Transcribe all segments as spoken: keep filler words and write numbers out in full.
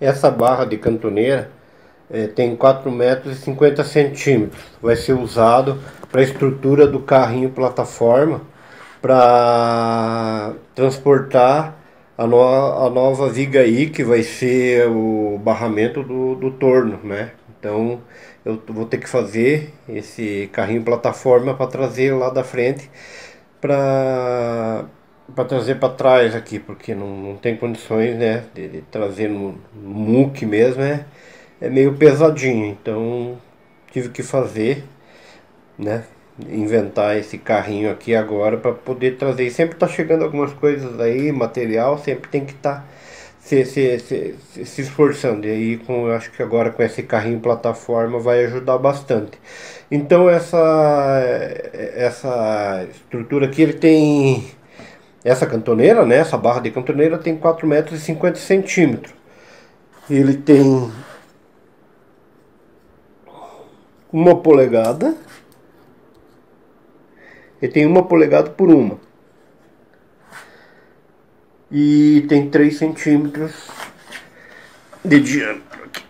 Essa barra de cantoneira é, tem quatro metros e cinquenta centímetros. Vai ser usado para a estrutura do carrinho plataforma para transportar a, no a nova viga aí, que vai ser o barramento do, do torno, né? Então eu vou ter que fazer esse carrinho plataforma para trazer lá da frente para para trazer para trás aqui, porque não, não tem condições, né, de, de trazer no muque mesmo, é, é meio pesadinho. Então tive que fazer, né, inventar esse carrinho aqui agora para poder trazer. E sempre tá chegando algumas coisas aí, material, sempre tem que estar tá se, se, se, se, se esforçando. E aí com, eu acho que agora com esse carrinho plataforma vai ajudar bastante. Então essa, essa estrutura aqui, ele tem... Essa cantoneira, né, essa barra de cantoneira tem quatro metros e cinquenta centímetros. Ele tem uma polegada. Ele tem uma polegada por uma. E tem três centímetros de diâmetro aqui.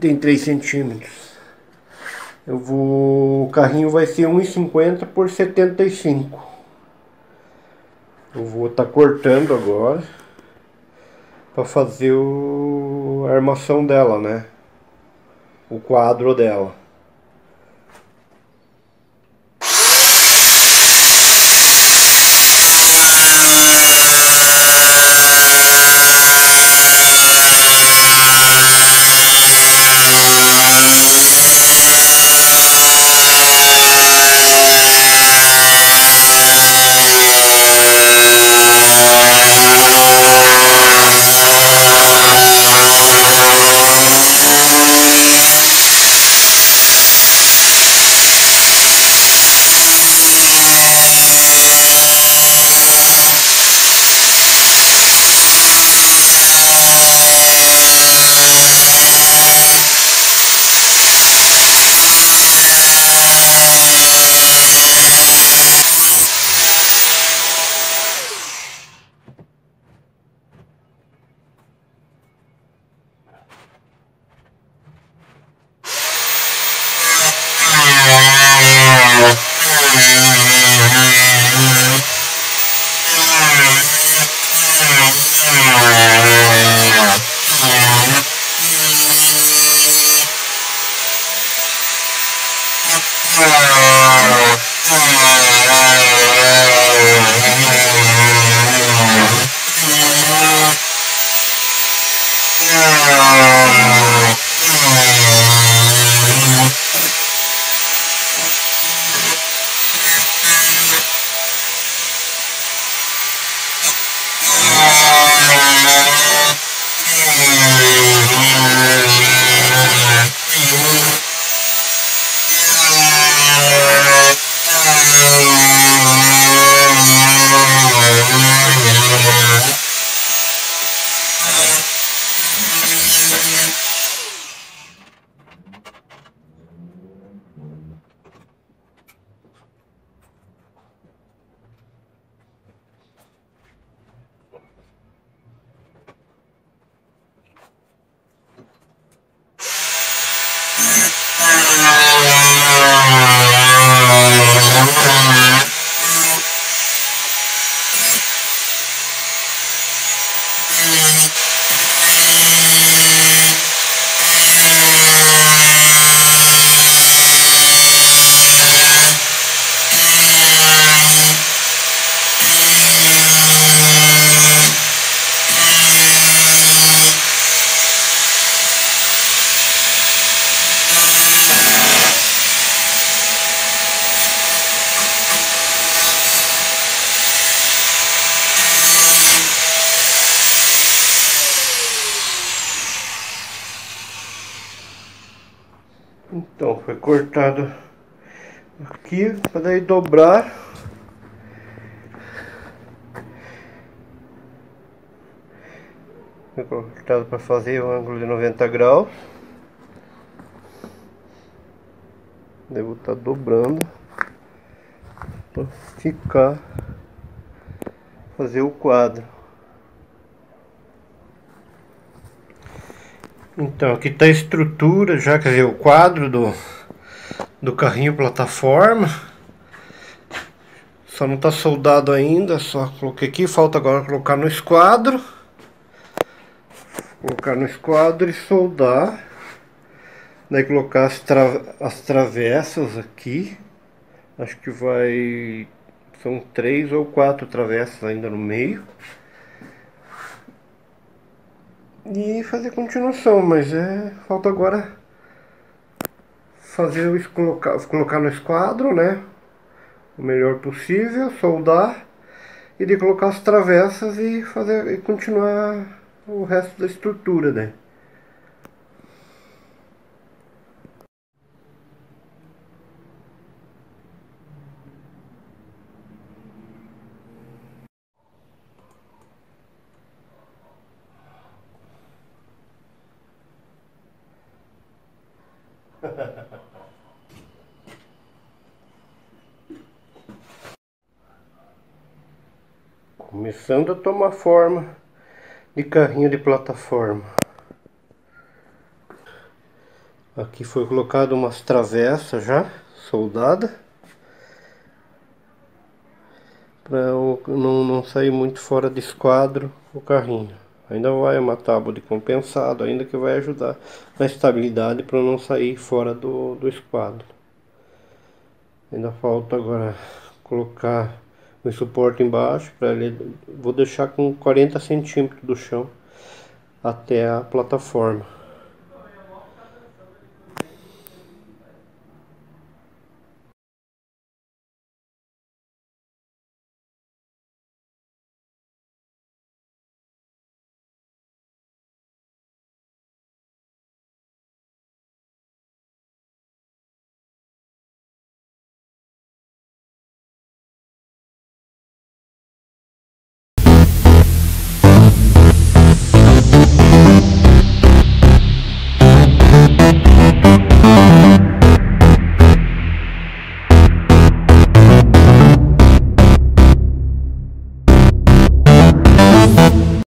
Tem três centímetros. Eu vou... O carrinho vai ser um e cinquenta por setenta e cinco. Eu vou estar tá cortando agora para fazer o... a armação dela, né? O quadro dela. Então, foi cortado aqui, para daí dobrar. Foi cortado para fazer um ângulo de noventa graus. Devo estar dobrando para ficar, fazer o quadro. Então, aqui está a estrutura, já quer dizer, o quadro do, do carrinho plataforma. Só não está soldado ainda, só coloquei aqui, falta agora colocar no esquadro. Colocar no esquadro e soldar. Daí colocar as, tra as travessas aqui. Acho que vai... São três ou quatro travessas ainda no meio. E fazer continuação, mas é... Falta agora... Fazer o... Colocar, colocar no esquadro, né? O melhor possível, soldar. E de colocar as travessas e fazer... E continuar o resto da estrutura, né? Começando a tomar forma de carrinho de plataforma. Aqui foi colocado umas travessas já soldada para não, não sair muito fora de esquadro o carrinho. Ainda vai uma tábua de compensado, ainda que vai ajudar na estabilidade para não sair fora do, do esquadro. Ainda falta agora colocar o suporte embaixo, para ele vou deixar com quarenta centímetros do chão até a plataforma.